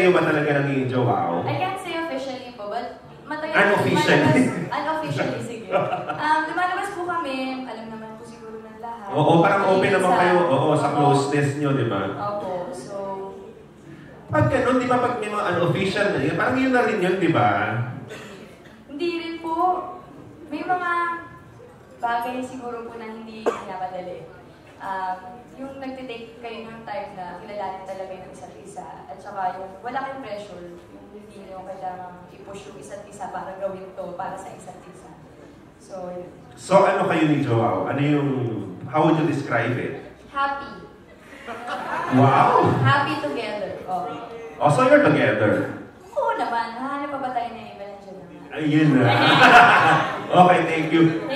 kayo ba talaga naging Joao? I can't say officially po, but matagal. Unofficially? Unofficially, sige. Lumalabas po kami, alam naman po siguro ng lahat. Oo, parang open naman kayo sa closeness nyo, di ba? Opo, so... Pag ganun, di ba pag may mga unofficial na yun, parang yun na rin yun, di ba? Hindi rin po. May mga bagay siguro po na hindi napadali. Yung nagtitake kayo ng time na kilalanin talaga yung isa't isa at saka yung wala kayong pressure, yung hindi nyo kailangan i-push yung isa't isa para gawin to para sa isa't isa. So, yun. So, ano kayo ni Joao? Ano yung, how would you describe it? Happy. Wow! Happy together. Oh. Oh, so you're together? Oo naman. Hahanap pa ba tayo na iba na dyan naman? Ayun na. Okay, thank you.